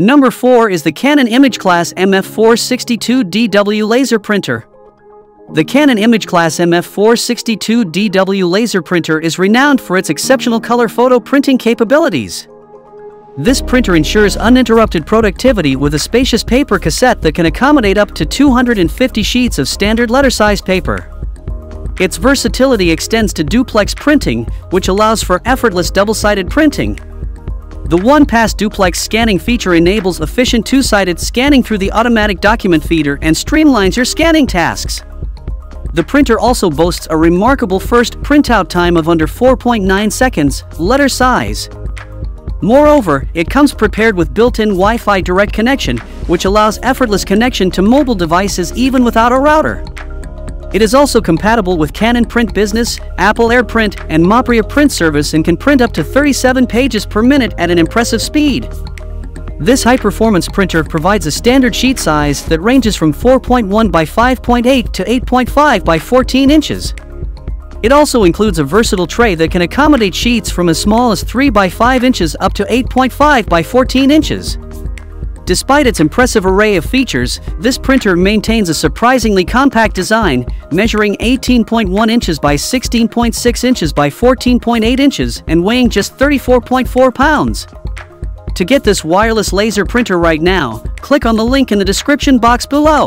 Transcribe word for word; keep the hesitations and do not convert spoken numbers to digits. Number four is the Canon imageCLASS M F four sixty-two D W Laser Printer. The Canon imageCLASS M F four sixty-two D W Laser Printer is renowned for its exceptional color photo printing capabilities. This printer ensures uninterrupted productivity with a spacious paper cassette that can accommodate up to two hundred fifty sheets of standard letter-sized paper. Its versatility extends to duplex printing, which allows for effortless double-sided printing. The one-pass duplex scanning feature enables efficient two-sided scanning through the automatic document feeder and streamlines your scanning tasks. The printer also boasts a remarkable first printout time of under four point nine seconds, letter size. Moreover, it comes prepared with built-in Wi-Fi Direct connection, which allows effortless connection to mobile devices even without a router. It is also compatible with Canon Print Business, Apple AirPrint, and Mopria Print Service and can print up to thirty-seven pages per minute at an impressive speed. This high-performance printer provides a standard sheet size that ranges from four point one by five point eight to eight point five by fourteen inches. It also includes a versatile tray that can accommodate sheets from as small as three by five inches up to eight point five by fourteen inches. Despite its impressive array of features, this printer maintains a surprisingly compact design, measuring eighteen point one inches by sixteen point six inches by fourteen point eight inches and weighing just thirty-four point four pounds. To get this wireless laser printer right now, click on the link in the description box below.